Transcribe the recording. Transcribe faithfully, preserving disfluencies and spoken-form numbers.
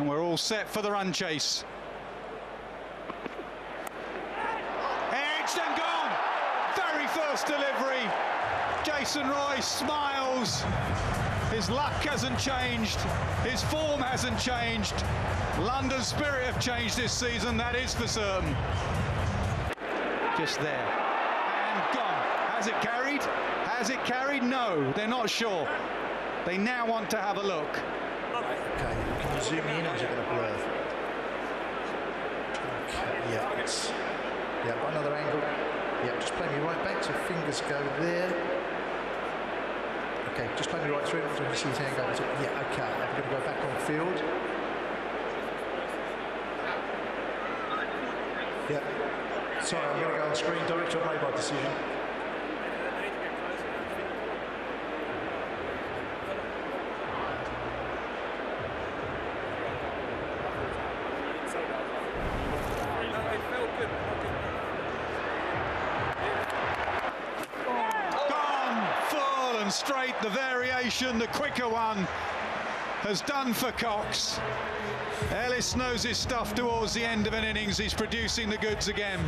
And we're all set for the run chase. Edged and gone. Very first delivery. Jason Roy smiles. His luck hasn't changed. His form hasn't changed. London Spirit have changed this season, that is for certain. Just there. And gone. Has it carried? Has it carried? No, they're not sure. They now want to have a look. Okay, you can zoom in as you're going to blur. Okay, yeah, it's, yeah, got another angle. Yeah, just play me right back, so fingers go there. Okay, just play me right through, I'm going to see his hand go. Yeah, okay, I'm going to go back on field. Yeah, sorry, I'm going to go on screen, direct or made by decision. Straight, the variation, the quicker one, has done for Cox. Ellis knows his stuff towards the end of an innings. He's producing the goods again.